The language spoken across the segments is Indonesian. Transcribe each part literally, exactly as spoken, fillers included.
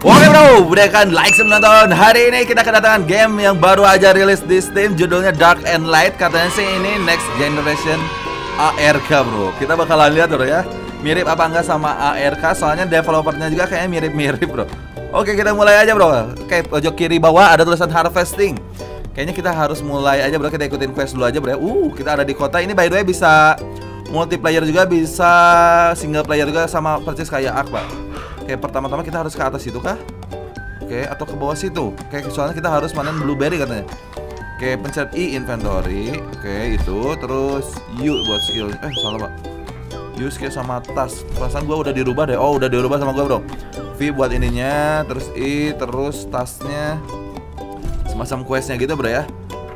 Oke bro, berikan like sebelum nonton. Hari ini kita kedatangan game yang baru aja rilis di Steam, judulnya Dark and Light. Katanya sih ini next generation A R K bro. Kita bakalan lihat bro ya, mirip apa enggak sama A R K. Soalnya developernya juga kayaknya mirip-mirip bro. Oke kita mulai aja bro. Oke pojok kiri bawah ada tulisan Harvesting. Kayaknya kita harus mulai aja bro. Kita ikutin quest dulu aja bro ya. Uh kita ada di kota ini, by the way bisa multiplayer juga, bisa single player juga, sama persis kayak A R K bro. Oke, pertama-tama kita harus ke atas situ kah? Oke, atau ke bawah situ? Oke, soalnya kita harus panen blueberry katanya. Oke, pencet I inventory. Oke, itu. Terus U buat skill. Eh, salah pak. U skill sama tas. Perasaan gua udah dirubah deh. Oh, udah dirubah sama gua bro. V buat ininya. Terus I. Terus tasnya. Semacam questnya gitu bro ya.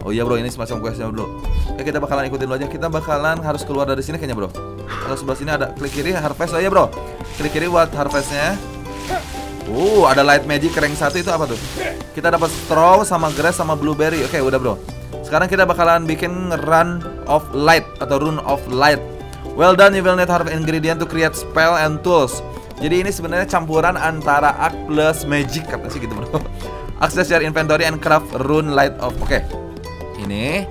Oh iya bro, ini semacam questnya bro. Oke, kita bakalan ikutin dulu aja. Kita bakalan harus keluar dari sini kayaknya bro. Terus sebelah sini ada klik kiri harvest aja bro. Klik kiri buat harvestnya. Uh, ada light magic rank satu itu apa tuh? Kita dapat straw sama grass sama blueberry. Oke, okay, udah bro. Sekarang kita bakalan bikin run of light atau rune of light. Well done, you will need harvest ingredient to create spell and tools. Jadi ini sebenarnya campuran antara arc plus magic katanya sih gitu bro. Access your inventory and craft rune light of. Oke, okay. Ini.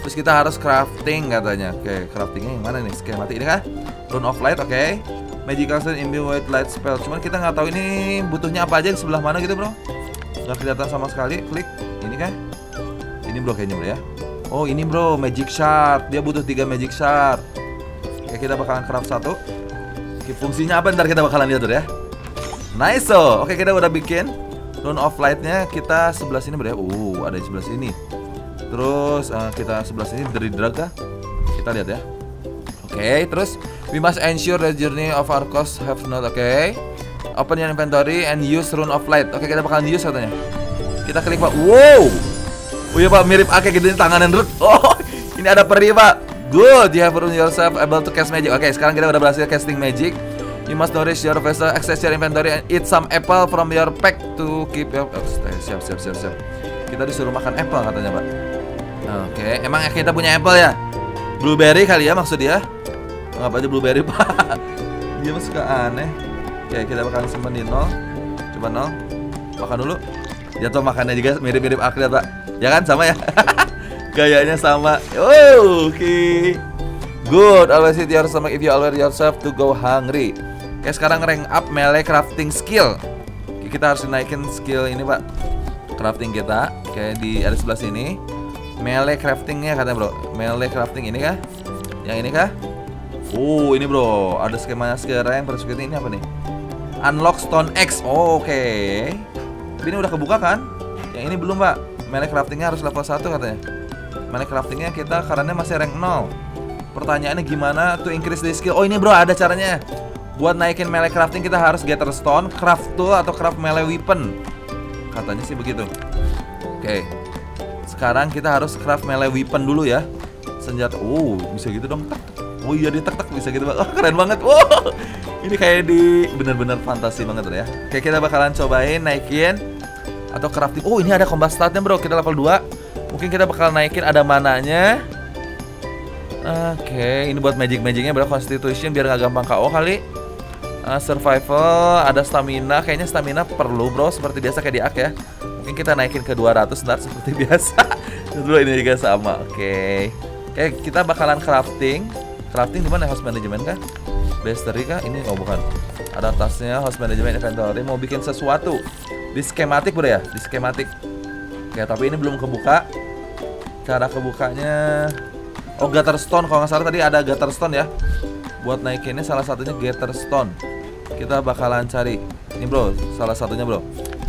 Terus kita harus crafting katanya. Oke, okay, craftingnya yang mana nih? Skema mati ini kah? Rune of Light, oke. Okay. Magic Castle Imbue White Light Spell. Cuman kita nggak tahu ini butuhnya apa aja yang sebelah mana gitu bro. Nggak kelihatan sama sekali. Klik ini kah? Ini bro kayaknya bro ya. Oh ini bro, Magic Shard. Dia butuh tiga Magic Shard. Oke, okay, kita bakalan craft satu. Okay, fungsinya apa ntar kita bakalan lihat bro ya. Nice so. Oke, okay, kita udah bikin Rune of Light-nya. Kita sebelah sini bro ya. Uh, ada di sebelah sini. Terus uh, kita sebelah sini dari Draga. Kita lihat ya. Oke, okay, terus we must ensure the journey of our cost have not. Oke, okay. Open your inventory and use Rune of Light. Oke, okay, kita bakalan use katanya. Kita klik pak. Wow. Oh iya pak, mirip Ake gitu ini tanganan Rune. Oh, ini ada peri pak. Good, you have rune yourself able to cast magic. Oke, okay, sekarang kita udah berhasil casting magic. You must nourish your vessel, access your inventory and eat some apple from your pack to keep your. Oh, siap siap siap siap. Kita disuruh makan apple katanya pak. Oke, okay. Emang kita punya apple ya? Blueberry kali ya maksud dia. Anggap aja blueberry pak. Dia mah suka aneh. Oke, okay, kita bakalan simpenin nol. Coba nol. Makan dulu. Jatuh makannya juga mirip-mirip akhirat pak. Ya kan sama ya. Gayanya sama. Oh, oke. Okay. Good, always eat your stomach if you allow yourself to go hungry. Oke, okay, sekarang rank up melee crafting skill. Okay, kita harus naikin skill ini pak. Crafting kita. Oke, okay, di ada sebelah sini. Melee craftingnya katanya bro. Melee crafting ini kah? Yang ini kah? Uh ini bro, ada skemanya sekarang yang perspektif ini apa nih? Unlock stone X. Oh, oke, okay. Ini udah kebuka kan? Yang ini belum pak. Melee craftingnya harus level satu katanya. Melee craftingnya kita karena masih rank nol. Pertanyaannya gimana to increase the skill? Oh ini bro ada caranya. Buat naikin melee crafting kita harus gather stone, craft tool atau craft melee weapon. Katanya sih begitu. Oke, okay. Sekarang kita harus craft melee weapon dulu ya. Senjata. Oh, bisa gitu dong. Oh iya dia tek-tek bisa gitu. Oh, keren banget. Wow. Ini kayak di bener-bener fantasi banget ya. Oke, kita bakalan cobain naikin atau crafting. Oh, ini ada combat statnya bro. Kita level dua. Mungkin kita bakal naikin ada mananya. Oke, ini buat magic-magicnya bro. Constitution biar nggak gampang K O kali. uh, Survival, ada stamina. Kayaknya stamina perlu bro. Seperti biasa kayak di A R K ya. Mungkin kita naikin ke dua ratus ntar seperti biasa. Dulu ini juga sama. Oke. Okay. Oke, okay, kita bakalan crafting. Crafting di mana? House management kah? Bestery kah? Ini oh bukan. Ada tasnya house management inventory, mau bikin sesuatu. Di skematik bro ya, di skematik. Oke, okay, tapi ini belum kebuka. Cara kebukanya oh gather stone kalau nggak salah tadi ada gather stone ya. Buat naikinnya salah satunya gather stone. Kita bakalan cari. Ini bro, salah satunya bro.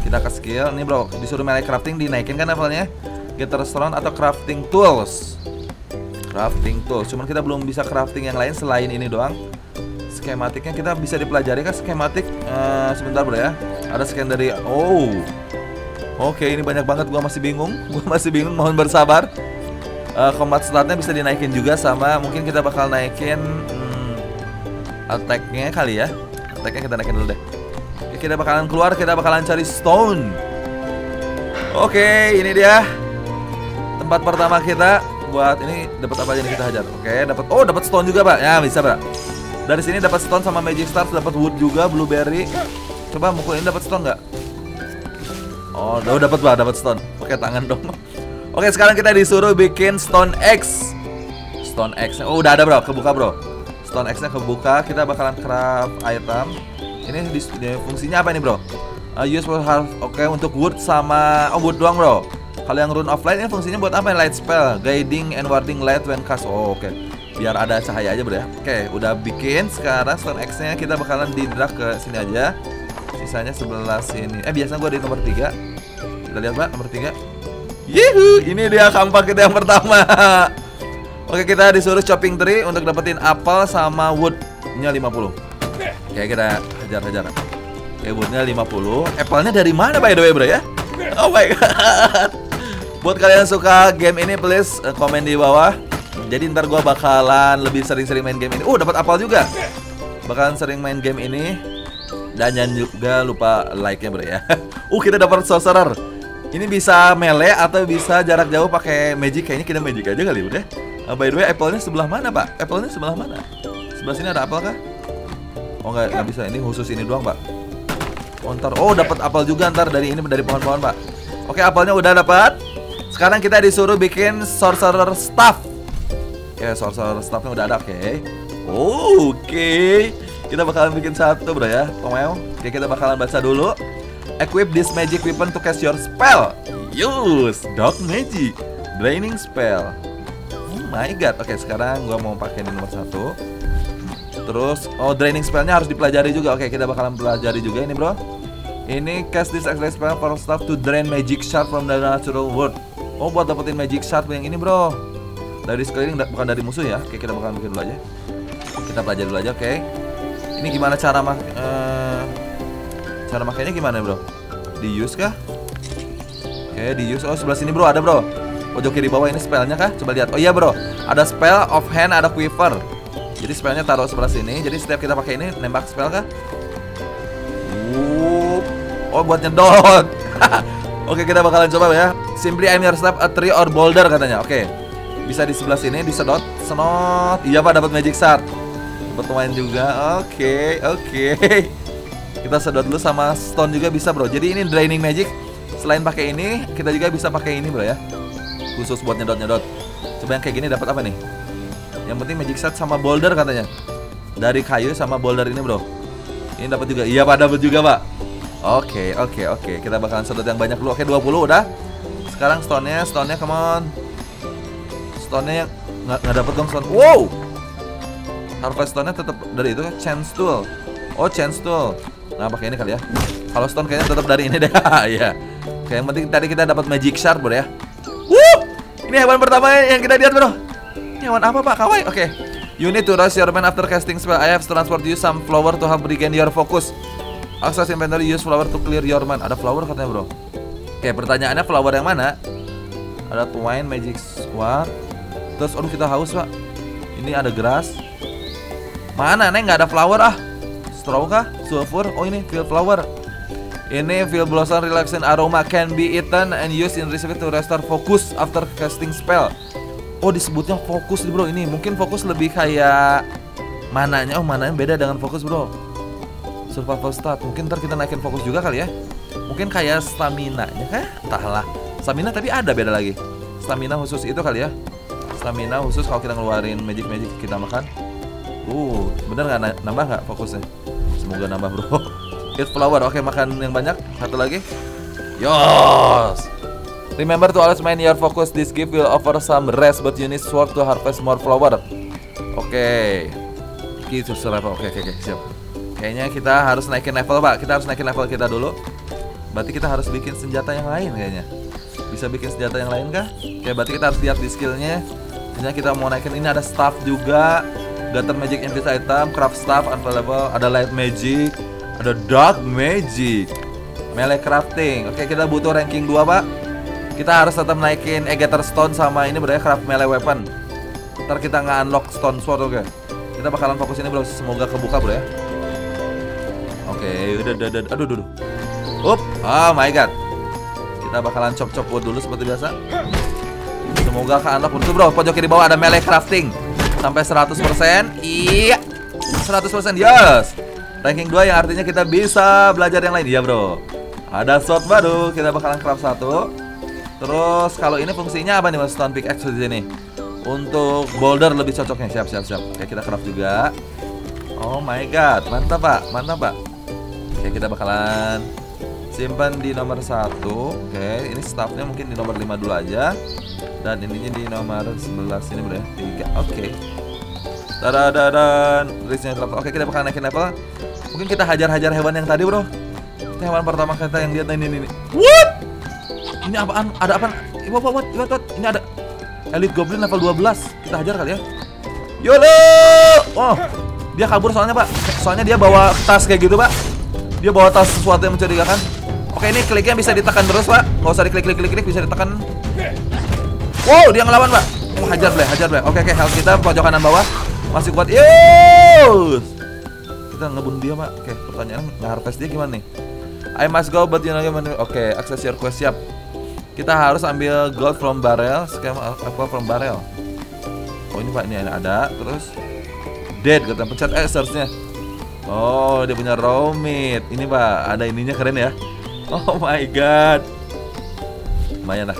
Kita ke skill, nih bro, disuruh melee crafting dinaikin kan levelnya. Gather stone atau crafting tools. Crafting tools, cuman kita belum bisa crafting yang lain selain ini doang. Skematiknya kita bisa dipelajari kan skematik. uh, Sebentar bro ya, ada scan dari, oh oke okay, ini banyak banget, gua masih bingung. Gua masih bingung, mohon bersabar. uh, Combat statnya bisa dinaikin juga sama, mungkin kita bakal naikin hmm, attack-nya kali ya. Attack-nya kita naikin dulu deh. Kita bakalan keluar, kita bakalan cari stone. Oke, okay, ini dia tempat pertama kita. Buat ini dapat apa aja nih kita hajar? Oke, okay, dapat. Oh, dapat stone juga pak? Ya bisa pak. Dari sini dapat stone sama magic stars, dapat wood juga, blueberry. Coba mukul ini dapat stone nggak? Oh, udah dapat bah, dapat stone. Pakai tangan dong. Oke, sekarang kita disuruh bikin stone axe. Stone axe. Oh, udah ada, Bro. Kebuka, Bro. Stone axe-nya kebuka. Kita bakalan craft item. Ini di, di, fungsinya apa nih, Bro? Uh, use for half. Oke, untuk wood sama oh, wood doang, Bro. Kalau yang Rune of Light ini fungsinya buat apa? Light spell, guiding and warding light when cast. Oh, oke. Biar ada cahaya aja, Bro ya. Oke, udah bikin. Sekarang stone axe-nya kita bakalan di-drag ke sini aja. Sisanya sebelah sini. Eh, biasanya gue di nomor tiga. Kita lihat, Pak, nomor tiga. Yuhu, ini dia kampak kita yang pertama. Oke, kita disuruh chopping tree untuk dapetin apel sama woodnya lima puluh. Oke, kita hajar-hajar. Oke, woodnya lima puluh. Apelnya dari mana, by the way, Bro ya? Oh my god. Buat kalian yang suka game ini, please komen di bawah. Jadi ntar gue bakalan lebih sering-sering main game ini. Uh, dapat apel juga. Bakalan sering main game ini. Dan jangan juga lupa like-nya, Bro ya. Uh, kita dapat sorcerer. Ini bisa melee atau bisa jarak jauh pakai magic. Kayaknya kita magic aja kali, udah. Uh, by the way, apple-nya sebelah mana, Pak? Apple-nya sebelah mana? Sebelah sini ada apel kah? Oh, enggak, enggak bisa. Ini khusus ini doang, Pak. Oh, ntar. Oh, dapat apel juga ntar dari ini, dari pohon-pohon, Pak. Oke, apelnya udah dapat. Sekarang kita disuruh bikin sorcerer staff. Oke, sorcerer staff-nya udah ada, oke. Oh, oke. Okay. Kita bakalan bikin satu, Bro ya. Pemeo. Oke, kita bakalan baca dulu. Equip this magic weapon to cast your spell. Use dark magic, draining spell. Oh my god. Oke, sekarang gua mau pakai di nomor satu. Terus, oh draining spellnya harus dipelajari juga. Oke, kita bakalan pelajari juga ini, Bro. Ini cast this extra spell for staff to drain magic shard from the natural world. Oh, buat dapetin magic shard yang ini, Bro. Dari sekeliling, bukan dari musuh ya. Oke, kita bakalan bikin dulu aja. Kita pelajari dulu aja, oke. Ini gimana cara mak uh, cara makainya gimana, Bro? Di use kah? Oke, di use. Oh, sebelah sini, Bro, ada, Bro. Pojok kiri bawah ini spellnya kah? Coba lihat. Oh iya, Bro. Ada spell of hand, ada quiver. Jadi spellnya taruh sebelah sini. Jadi setiap kita pakai ini nembak spell kah? Uh, oh, buat nyedot. Oke, kita bakalan coba ya. Simply aim your staff at tree or boulder katanya. Oke. Bisa di sebelah sini disedot. Senot. Iya, Pak, dapat magic shard. Pertemuan juga, oke, okay, oke. Okay. Kita sedot dulu sama stone juga bisa, Bro. Jadi ini draining magic. Selain pakai ini, kita juga bisa pakai ini, Bro ya. Khusus buat nyedot-nyedot. Coba yang kayak gini dapat apa nih? Yang penting magic shard sama boulder katanya. Dari kayu sama boulder ini, Bro. Ini dapat juga. Iya, Pak, dapat juga, Pak. Oke, okay, oke, okay, oke. Okay. Kita bakalan sedot yang banyak dulu. Oke, okay, dua puluh udah. Sekarang stone-nya, stone-nya come on. Stone-nya nggak dapat dong stone. Wow. Harvest stone-nya tetap dari itu, chance tool. Oh, chance tool. Nah, pakai ini kali ya. Kalau stone kayaknya tetap dari ini deh. Iya. Oke, yang penting tadi kita dapat magic shard, Bro ya. Wuh! Ini hewan pertama yang kita lihat, Bro. Ini hewan apa, Pak? Kawaii. Oke. Okay. You need to rush your man after casting spell. I have transport you some flower to help regain your focus. Access inventory, use flower to clear your man. Ada flower katanya, Bro. Oke, okay, pertanyaannya flower yang mana? Ada twine, magic sword. Terus, aduh, kita haus, Pak. Ini ada grass. Mana nih, nggak ada flower ah. Straw kah? Sulfur? Oh, ini field flower. Ini field blossom relaxing aroma can be eaten and used in recipe to restore focus after casting spell. Oh, disebutnya fokus, Bro. Ini mungkin fokus lebih kayak mananya. Oh, mananya beda dengan fokus, Bro. Survival stat. Mungkin ntar kita naikin fokus juga kali ya. Mungkin kayak stamina-nya kah? Entahlah. Stamina tapi ada beda lagi. Stamina khusus itu kali ya. Stamina khusus kalau kita ngeluarin magic-magic kita makan. Uh, bener nggak nambah nggak fokusnya? Semoga nambah, Bro. Eat flower, oke, makan yang banyak. Satu lagi. Yos. Remember to always main your focus. This gift will offer some rest, but you need sword to harvest more flower. Oke. Okay. Kita survival. Oke, okay, oke, okay, okay, siap. Kayaknya kita harus naikin level, Pak. Kita harus naikin level kita dulu. Berarti kita harus bikin senjata yang lain kayaknya. Bisa bikin senjata yang lain kah? Oke, berarti kita harus lihat di skillnya. Kayaknya kita mau naikin. Ini ada staff juga. Gather magic infuse item, craft staff available, ada light magic, ada dark magic, melee crafting. Oke, kita butuh ranking dua, Pak. Kita harus tetap naikin gather stone sama ini, Bro ya, craft melee weapon. Ntar kita nge-unlock stone sword, oke. Kita bakalan fokus ini, Bro, semoga kebuka, Bro ya. Oke, udah, udah, udah, aduh, aduh. Up, oh my god. Kita bakalan chop-chop wood dulu seperti biasa. Semoga ke-unlock dulu, Bro. Pojok kiri bawah ada melee crafting. Sampai seratus persen. Iya, seratus persen. Yes. Ranking dua yang artinya kita bisa belajar yang lain. Iya, Bro. Ada sword baru, kita bakalan craft satu. Terus kalau ini fungsinya apa nih Mas? Stone pickaxe di sini. Untuk boulder lebih cocoknya. Siap, siap, siap. Oke, kita craft juga. Oh my god, mantap Pak, mantap Pak. Oke, kita bakalan simpan di nomor satu. Oke, ini staffnya mungkin di nomor lima dulu aja. Dan ininya di nomor sebelas ini boleh tiga. Oke. Tada dan risknya terlalu. Oke, kita bakal naikin level. Mungkin kita hajar-hajar hewan yang tadi, bro. Itu hewan pertama kita yang lihat ini ini. What? Ini apaan? Ada apaan? Iwat, iwat, iwat. Ini ada Elite Goblin level dua belas. Kita hajar kali ya. Yolo! Oh, dia kabur soalnya, Pak. Soalnya dia bawa tas kayak gitu, Pak. Dia bawa tas sesuatu yang mencurigakan. Oke, ini kliknya bisa ditekan terus, Pak. Nggak usah diklik-klik-klik, bisa ditekan. Wow, dia ngelawan, Pak. Oh, hajar, boleh, hajar, boleh. Oke, oke, health kita pojokan kanan bawah. Masih kuat, yes. Kita ngebun dia, Pak. Oke, pertanyaan nge-harvest dia gimana nih? I must go, but you know gimana? Oke, access your quest, siap. Kita harus ambil gold from barrel, skema apa from barrel. Oh ini Pak, ini ada. Terus dead, kita pencet eh searchnya. Oh dia punya raw meat. Ini Pak, ada ininya keren ya. Oh my god. Lumayan lah.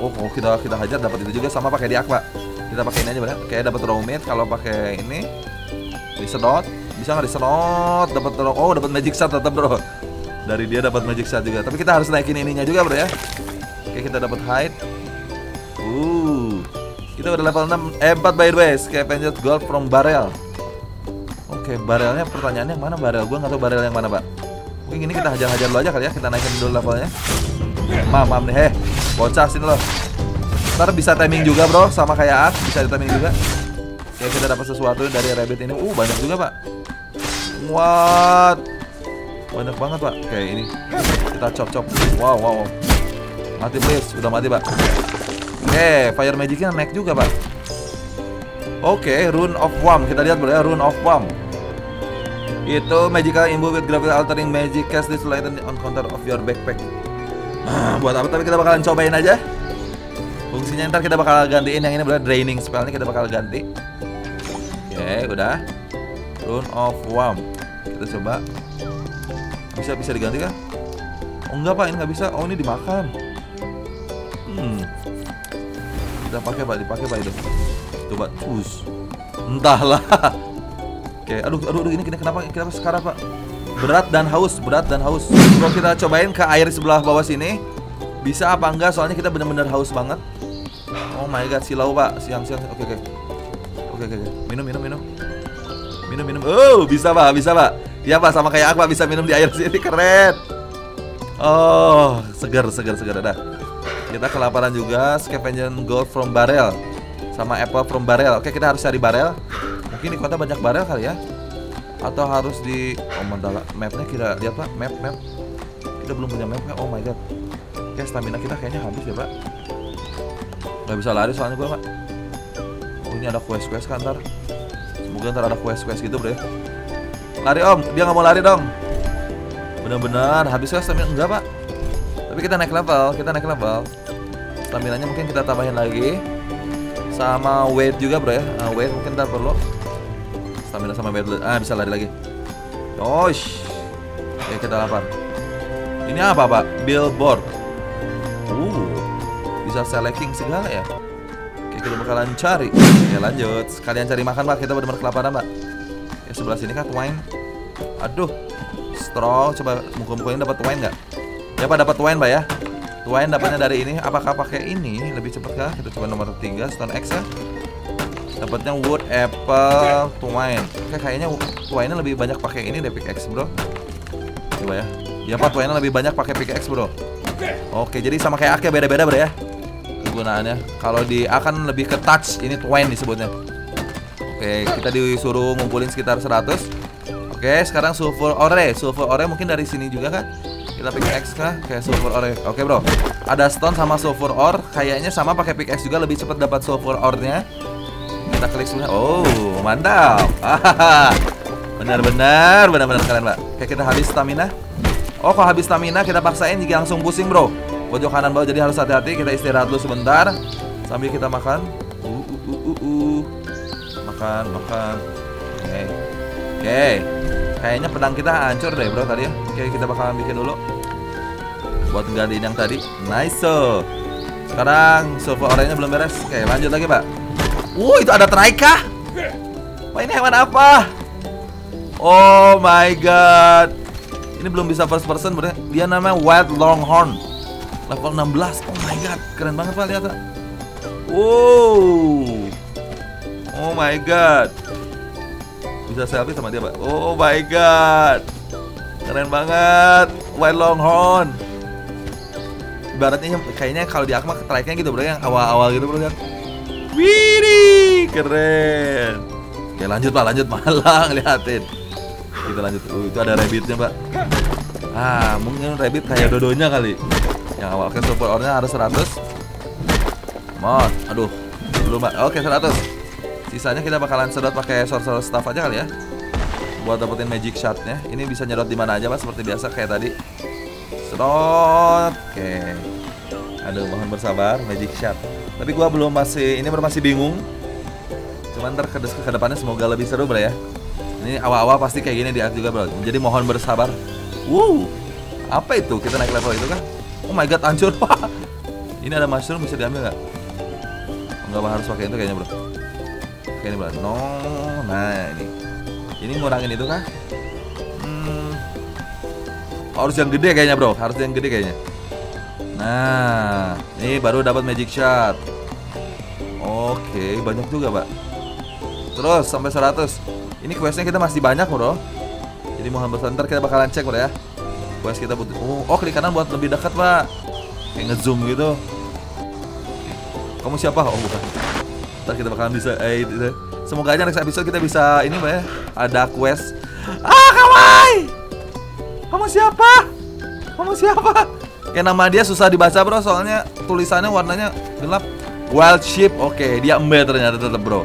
Oh, oh kita kita hajar dapat itu juga sama pakai di aqua. Kita pakai ini aja bener. Kayak dapat raw meat kalau pakai ini. Disedot, bisa nggak disedot? Dapat raw. Oh, dapat magic shot tetap, Bro. Dari dia dapat magic shot juga. Tapi kita harus naikin ininya juga, Bro ya. Oke, kita dapat hide. Uh. Kita udah level enam eh, empat by the way. Kayak pencet gold from barrel. Oke, barrelnya pertanyaannya mana barrel? Gua nggak tahu barrel yang mana, Pak. Mungkin ini kita hajar-hajar dulu aja kali ya. Kita naikin dulu levelnya. Mam, mam nih, heh. Bocah sini loh. Ntar bisa timing juga, Bro, sama kayak Ark, bisa di timing juga. Oke, kita dapat sesuatu dari rabbit ini. Uh, banyak juga, Pak. What? Banyak banget, Pak. Oke, ini kita cop-cop. Wow, wow, wow. Mati, please. Udah mati, Pak. Oke, fire magicnya naik juga, Pak. Oke, Rune of Womp. Kita lihat, Bro, ya. Rune of Womp. Itu magical imbu with gravity altering magic cast this light on counter of your backpack. Nah, buat apa? Tapi kita bakalan cobain aja. Fungsinya ntar kita bakal gantiin yang ini, Bro. Draining spellnya kita bakal ganti. Oke, okay, udah. Rune of Womp. Kita coba. Bisa bisa diganti kan? Oh enggak, Pak, ini nggak bisa. Oh ini dimakan. Hmm. Kita pakai, Pak, dipakai, Pak itu. Coba push. Entahlah. Oke, okay. aduh, aduh aduh ini kenapa kenapa sekarang, Pak? Berat dan haus, berat dan haus. Bro, kita cobain ke air sebelah bawah sini. Bisa apa enggak? Soalnya kita bener-bener haus banget. Oh my god, silau Pak, siang-siang. Oke oke. Oke oke. Minum minum minum. Minum minum. Oh, bisa Pak, bisa Pak. Iya Pak, sama kayak aku Pak, bisa minum di air sini, keren. Oh, segar segar segar dah. Kita kelaparan juga, scavenger gold from barrel. Sama apple from barrel. Oke, kita harus cari barrel. Mungkin di kota banyak barrel kali ya. Atau harus di oh mandala mapnya kita lihat Pak, map map. Kita belum punya mapnya. Oh my god. Oke, stamina kita kayaknya habis ya, Pak. Gak bisa lari soalnya gue, Pak. Oh, ini ada quest-quest kan ntar. Semoga ntar ada quest-quest gitu, Bro. Lari, Om. Dia nggak mau lari, dong. Bener-bener habis quest stamina. Enggak, Pak. Tapi kita naik level. Kita naik level. Staminanya mungkin kita tambahin lagi. Sama weight juga, Bro, ya. Nah, weight mungkin ntar perlu. Stamina sama weight. Ah, bisa lari lagi. Oish. Oke, kita lapar. Ini apa, Pak? Billboard. Uh, bisa selecting segala ya. Oke, kita bakalan cari. Ya lanjut. Sekalian cari makan, Pak. Kita benar-benar kelaparan, Pak. Ya sebelah sini kan wine. Aduh. Straw, coba muka-mukain dapat wine nggak? Ya Pak, dapat wine, Pak ya. Wine dapatnya dari ini. Apakah pakai ini lebih cepat kah? Kita coba nomor tiga, Stone Axe. Ya. Dapatnya wood, apple, wine. Oke, kayaknya wine-nya lebih banyak pakai ini deh, pickaxe, Bro. Coba ya. Ya Pak, wine-nya lebih banyak pakai pickaxe, Bro. Oke, jadi sama kayak A K beda-beda, Bro ya. Kegunaannya. Kalau di A kan lebih ke touch, ini twine disebutnya. Oke, kita disuruh ngumpulin sekitar seratus. Oke, sekarang sulfur ore. Sulfur ore mungkin dari sini juga kan. Kita pickaxe kah? Kayak sulfur ore. Oke, Bro. Ada stone sama sulfur ore, kayaknya sama pakai pickaxe juga lebih cepat dapat sulfur ore-nya. Kita klik semuanya. Oh, mantap. Benar-benar, benar-benar keren, Pak. Oke, kita habis stamina. Oh, kalau habis stamina kita paksain jika langsung pusing, Bro. Pojok kanan bawah, jadi harus hati-hati. Kita istirahat dulu sebentar sambil kita makan. Uh, uh, uh, uh, uh. Makan, makan. Oke, okay. oke. Okay. Kayaknya pedang kita hancur deh bro tadi ya. Oke, kita bakalan bikin dulu buat gantiin yang tadi. Nice. So. Sekarang silver orangnya belum beres. Oke, lanjut lagi pak. Wuh, itu ada terai kah? Wah, ini hewan apa? Oh my god. Ini belum bisa first person. Dia namanya White Longhorn. Level enam belas. Oh my god, keren banget pak, lihat pak. Wow. Oh my god. Bisa selfie sama dia pak. Oh my god, keren banget White Longhorn. Ibaratnya kayaknya kalau di Akma tracknya gitu bro, yang awal-awal gitu bro kan. Wih, keren. Oke lanjut pak, lanjut malah ngeliatin. Kita lanjut. Uh, itu ada rabbitnya pak. Ah mungkin rabbit kayak dodonya kali. Yang awal ke support ordernya harus seratus. Mod, aduh belum pak. Oke seratus. Sisanya kita bakalan sedot pakai sorcerer staff aja kali ya. Buat dapetin magic shotnya. Ini bisa nyedot di mana aja pak, seperti biasa kayak tadi. Sedot. Oke. Aduh, mohon bersabar, magic shot. Tapi gua belum masih, ini masih bingung. Cuman ntar ke, ke depannya semoga lebih seru bro ya. Ini awal-awal pasti kayak gini di Ark juga bro. Jadi mohon bersabar. Wow, apa itu? Kita naik level itu kan? Oh my god, hancur. Ini ada mushroom, bisa diambil nggak? Nggak harus pakai itu kayaknya bro. Oke ini bro. No, nah ini. Ini ngurangin itu kan? Harus yang gede kayaknya bro, harus yang gede kayaknya. Nah, ini baru dapat magic shot. Oke, banyak juga pak. Terus sampai seratus. Ini questnya kita masih banyak bro. Jadi mohon bersabar, ntar kita bakalan cek bro ya. Quest kita butuh. Oh, oh klik kanan buat lebih dekat pak. Kayak ngezoom gitu. Kamu siapa? Oh bukan. Ntar kita bakalan bisa. Eh, gitu. Semoga aja next episode kita bisa ini pak ya. Ada quest. Ah kawaii. Kamu siapa? Kamu siapa? Ya nama dia susah dibaca bro, soalnya tulisannya warnanya gelap. Wild Sheep, oke okay, dia embe ternyata tetap bro.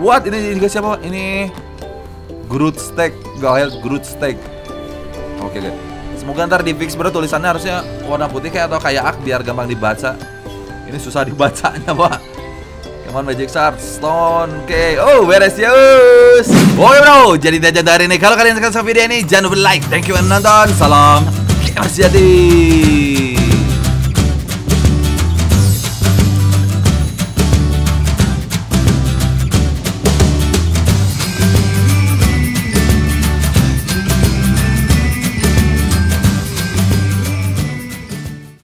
What? Ini juga siapa? Ini Groot Steak, Wild Groot Steak. Oke okay, guys, semoga ntar di fix bro tulisannya harusnya warna putih kayak atau kayak Ak biar gampang dibaca. Ini susah dibacanya pak. Come on magic shard, stone, oke, okay. Oh beres ya. Oke bro, jadi itu aja dari ini. Kalau kalian suka video ini, jangan lupa like. Thank you and nonton. Salam GamerSejati.